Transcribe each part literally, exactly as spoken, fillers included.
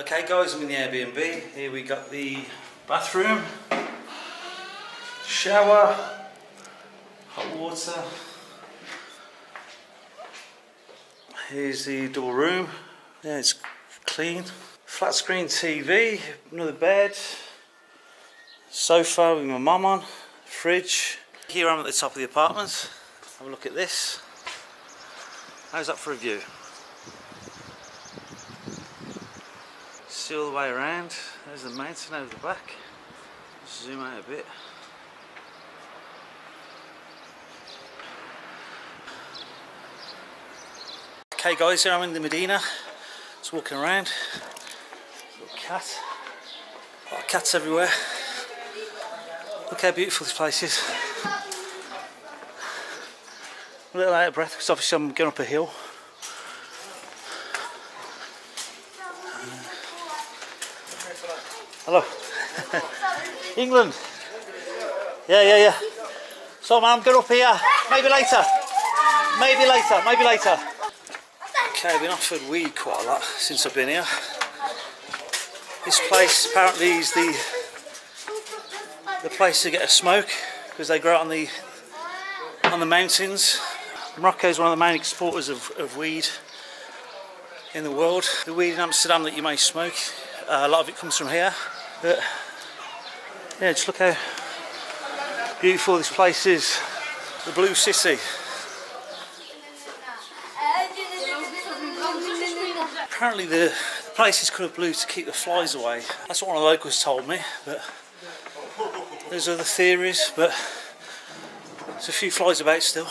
Okay guys, I'm in the Airbnb. Here we got the bathroom, shower, hot water. Here's the double room. Yeah, it's clean. Flat screen T V, another bed, sofa with my mum on, fridge. Here I'm at the top of the apartment. Have a look at this. How's that for a view? See all the way around. There's the mountain over the back. Zoom out a bit. Okay guys, here I'm in the Medina. Just walking around. Little cat. A lot of cats everywhere. Look how beautiful this place is. I'm a little out of breath because obviously I'm going up a hill. Hello. England. Yeah, yeah, yeah. So man, I'm going up here. Maybe later. Maybe later. Maybe later. Okay, I've been offered weed quite a lot since I've been here. This place apparently is the the place to get a smoke because they grow it on the on the mountains. Morocco is one of the main exporters of, of weed in the world. The weed in Amsterdam that you may smoke, uh, a lot of it comes from here. But yeah, just look how beautiful this place is. The Blue City. Apparently the place is coloured blue to keep the flies away. That's what one of the locals told me, but there's other theories, but there's a few flies about still.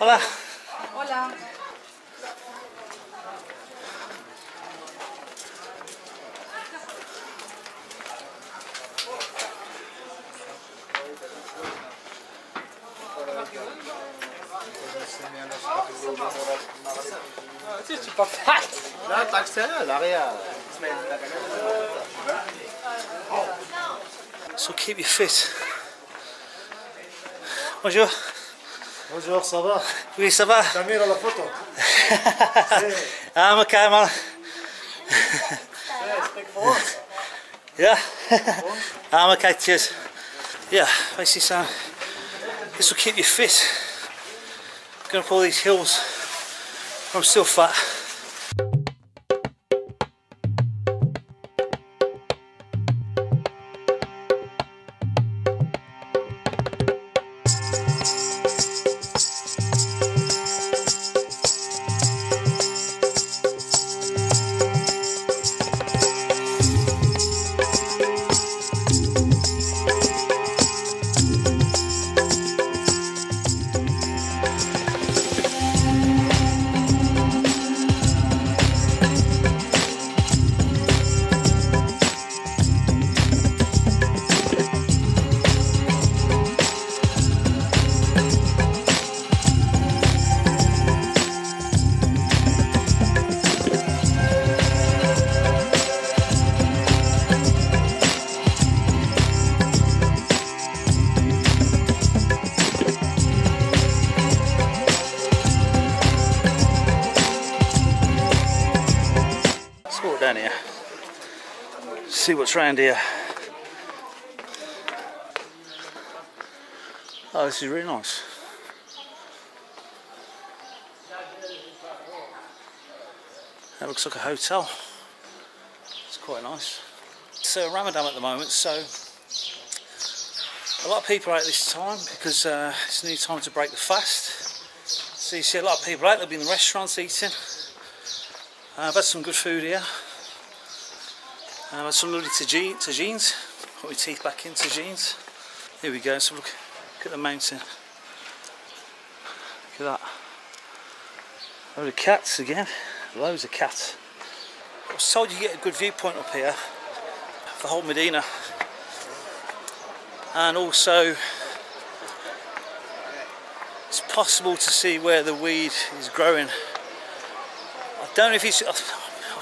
Hola. Hola. So keep you fit. Bonjour. Bonjour, ça va? Oui, ça va. T'as mis la photo. I'm okay, man. Yeah. I'm okay, cheers. Yeah, basically, Sam, this will keep you fit. I'm going up all these hills. I'm still fat. Here. See what's round here. Oh, this is really nice. That looks like a hotel. It's quite nice. So Ramadan at the moment, so a lot of people are out this time because uh, it's a new time to break the fast. So you see a lot of people out. They'll be in the restaurants eating. Uh, I've had some good food here. Um, I had some lovely tagine, tagines, put my teeth back in tagines. Here we go, so look, look at the mountain. Look at that. Load of cats again, loads of cats. I was told you get a good viewpoint up here, for the whole Medina. And also, it's possible to see where the weed is growing. I don't know if it's, I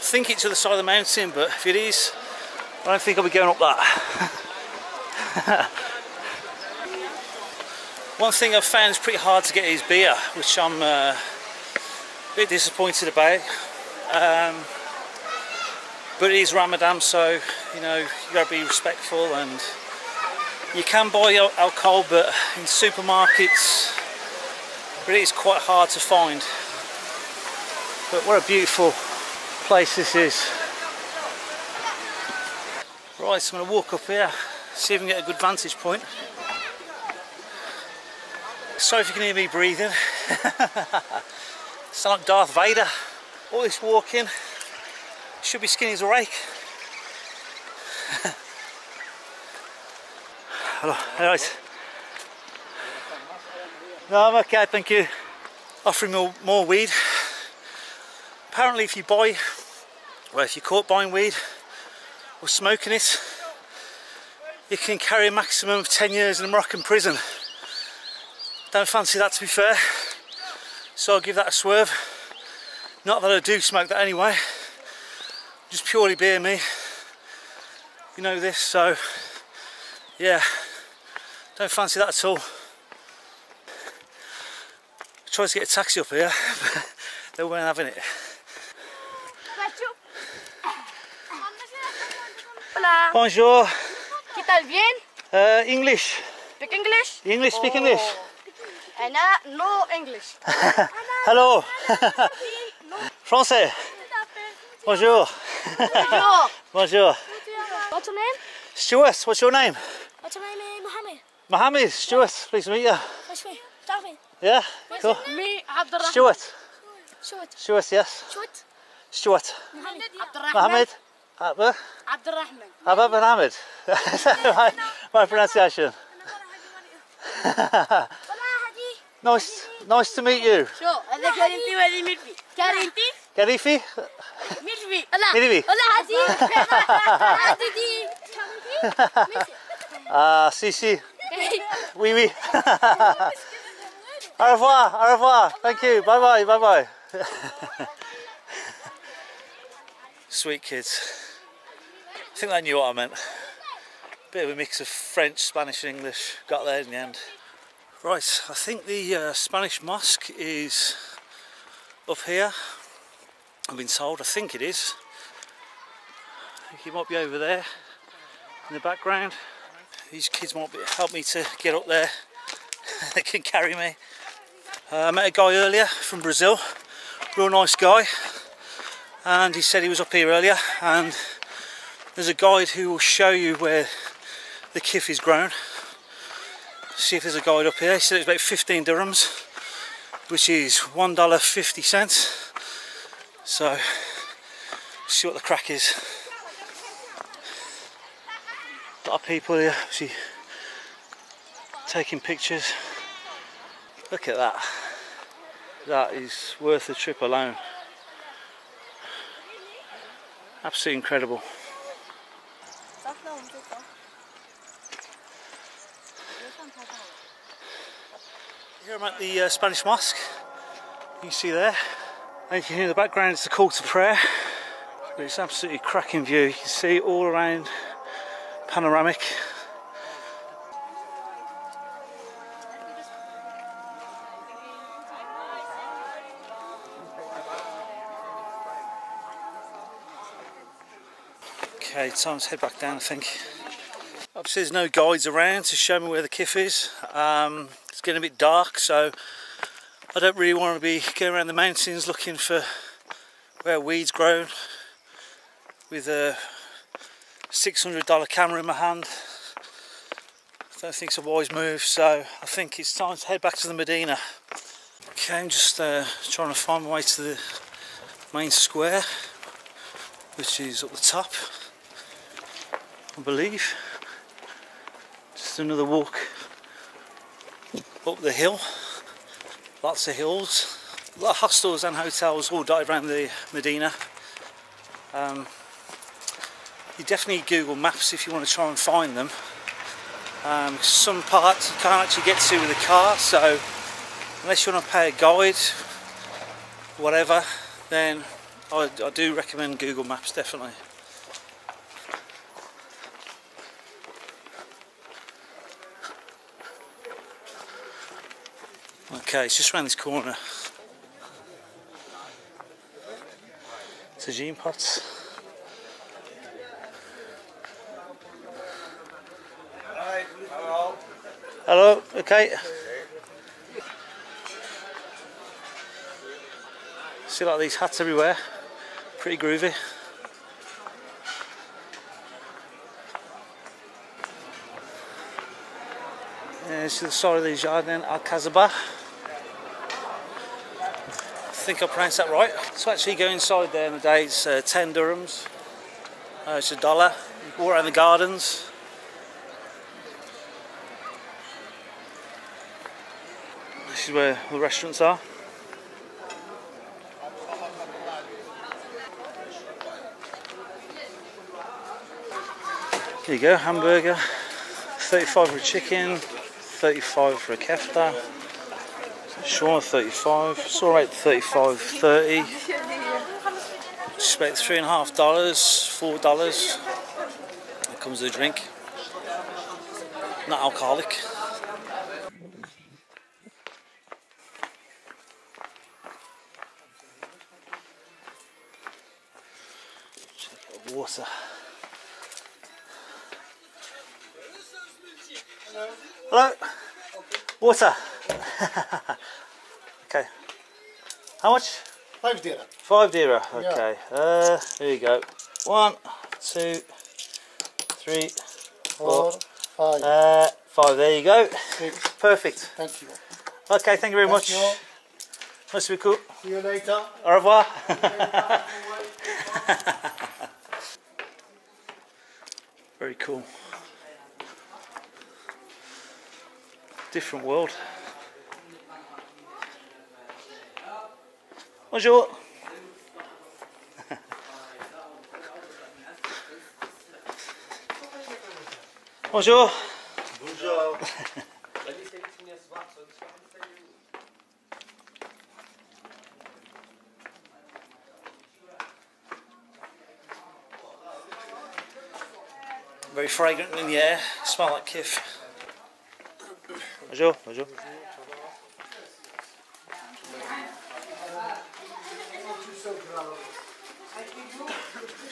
think it's to the side of the mountain, but if it is, I don't think I'll be going up that. One thing I've found is pretty hard to get is beer, which I'm uh, a bit disappointed about. Um, but it is Ramadan, so you know you got to be respectful, and you can buy alcohol, but in supermarkets, but it is quite hard to find. But what a beautiful place this is. Right, so I'm going to walk up here, see if I can get a good vantage point. Sorry if you can hear me breathing. Sound like Darth Vader. All this walking, should be skinny as a rake. Hello, alright. No, I'm okay, thank you. Offering more, more weed. Apparently if you buy, well if you're caught buying weed or smoking it, you can carry a maximum of ten years in a Moroccan prison. Don't fancy that, to be fair, so I'll give that a swerve. Not that I do smoke that anyway, just purely beer me, you know this, so yeah, don't fancy that at all. I tried to get a taxi up here, but they weren't having it. Hola. Bonjour. ¿Qué tal bien? Uh, English. Speak English? English, speak oh. English. Anna, no English. Hello. Français. Bonjour. Bonjour. Bonjour. What's your name? Stuart, what's your name? What's your name? Uh, Mohammed. Mohammed, Stuart, pleased to meet you. Nice to meet you. Yeah, cool. Me, Abdurrahman. Stuart. Stuart. Stuart, yes. Stuart. Stuart. Mohammed. Mohammed. Abdurrahman. Abdurrahman. Abdurrahman. My pronunciation. Nice, nice to meet you. Sure. Karifi? Mirfi. Mirfi. Ah, si, si. Oui, oui. Au revoir, au revoir. Thank you. Bye bye, bye bye. Sweet kids. I think they knew what I meant. Bit of a mix of French, Spanish and English. Got there in the end. Right, I think the uh, Spanish mosque is up here. I've been told, I think it is. I think he might be over there in the background. These kids might be, help me to get up there. They can carry me. Uh, I met a guy earlier from Brazil, real nice guy, and he said he was up here earlier, and there's a guide who will show you where the kif is grown. See if there's a guide up here. He said it's about fifteen dirhams, which is one dollar fifty cents. So, see what the crack is. A lot of people here, see, taking pictures. Look at that. That is worth the trip alone. Absolutely incredible. Here I'm at the uh, Spanish mosque, you can see there, and you can hear in the background it's the call to prayer, but it's absolutely cracking view, you can see all around, panoramic. Okay, time to head back down I think. Obviously there's no guides around to show me where the kif is. Um, it's getting a bit dark, so I don't really want to be going around the mountains looking for where weeds grown with a six hundred dollar camera in my hand. I don't think it's a wise move, so I think it's time to head back to the Medina. Okay, I'm just uh, trying to find my way to the main square, which is up the top, I believe. Just another walk up the hill. Lots of hills, a lot of hostels and hotels all dotted around the Medina. Um, you definitely need Google Maps if you want to try and find them. Um, some parts you can't actually get to with a car, so unless you want to pay a guide, whatever, then I, I do recommend Google Maps definitely. Okay, it's just around this corner. tagine pots. Hi, hello. Hello, okay. See like these hats everywhere, pretty groovy. And see the story of the Jardin Al-Kazabar. I think I pronounced that right. So actually go inside there in the day, it's uh, ten dirhams, uh, it's a dollar. You can walk around the gardens. This is where the restaurants are. Here you go, hamburger, thirty-five for a chicken, thirty-five for a kefta. Shawarma thirty-five, it's alright thirty-five, thirty. Expect three and a half dollars, four dollars. It comes with a drink. Not alcoholic. Water. Hello. Water. Okay. How much? Five dirham. Five dirham. Okay. Yeah. Uh, here you go. One, two, three, four, four five. Uh, five. There you go. Six. Perfect. Thank you. Okay. Thank you very thank much. You. Nice to be cool. See you later. Au revoir. Very cool. Different world. Bonjour. Bonjour. Bonjour. Very fragrant in the air. Smell like kiff. Bonjour. Bonjour.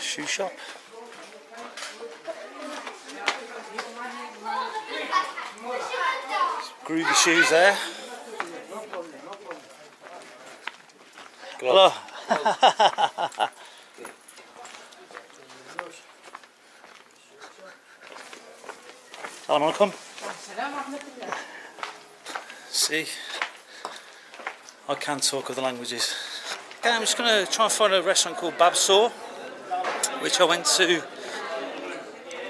Shoe shop. Some groovy shoes there. Hello. Salam alaikum. See, I can talk other languages. Okay, I'm just going to try and find a restaurant called Bab Ssour, which I went to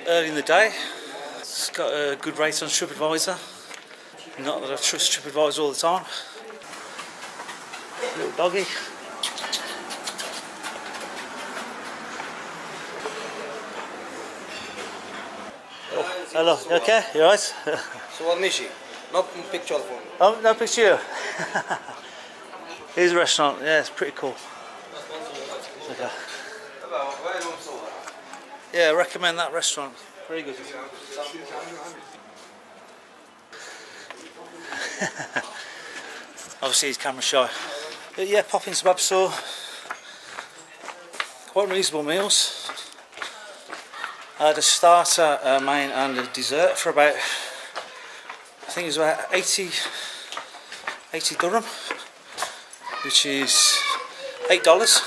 early in the day. It's got a good rate on TripAdvisor. Not that I trust TripAdvisor all the time. Little doggy. Oh, hello, you okay? You alright? So what is she? No picture for me. Oh, no picture. Here's a restaurant, yeah, it's pretty cool. Okay. Yeah, I recommend that restaurant. Very good. Obviously he's camera shy. But yeah, pop into Bab Ssour. Quite reasonable meals. I had a starter, a main and a dessert for about, I think it was about eighty dirham, which is eight dollars.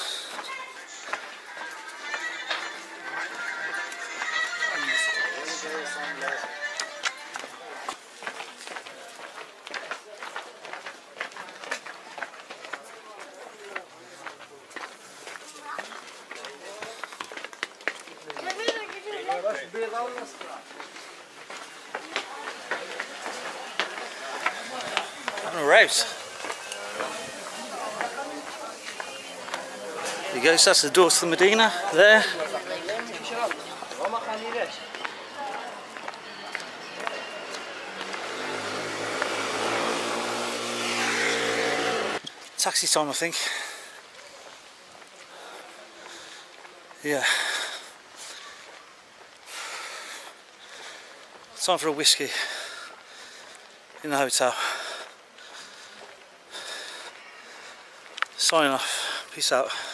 There you go, so that's the door to the Medina there. Taxi time, I think. Yeah. Time for a whiskey in the hotel. Signing off. Peace out.